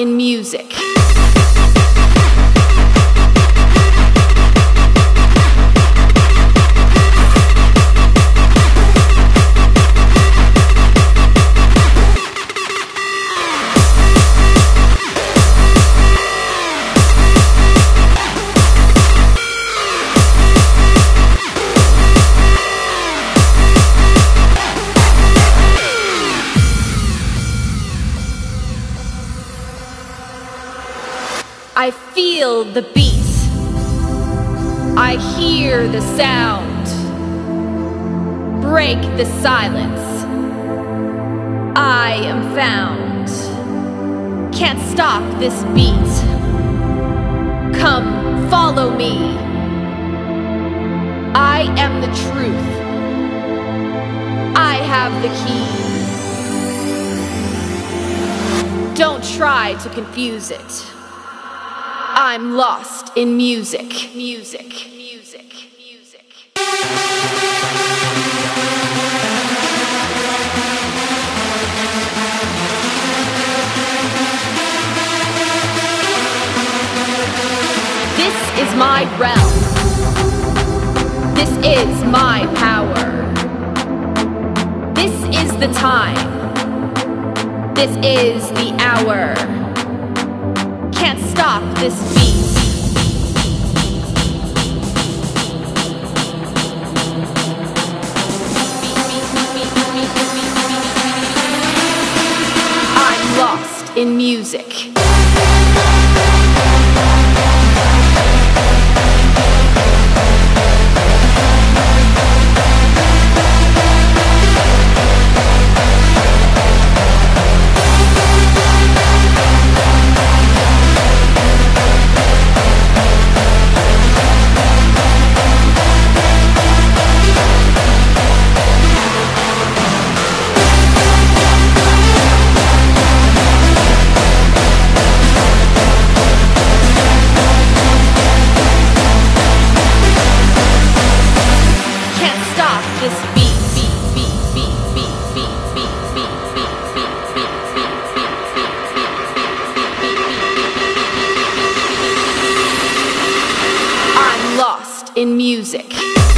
in music. I feel the beat, I hear the sound, break the silence, I am found, can't stop this beat, come follow me, I am the truth, I have the key, don't try to confuse it. I'm lost in music, music. This is my realm. This is my power. This is the time. This is the hour. Can't stop this beat. I'm lost in music. In music.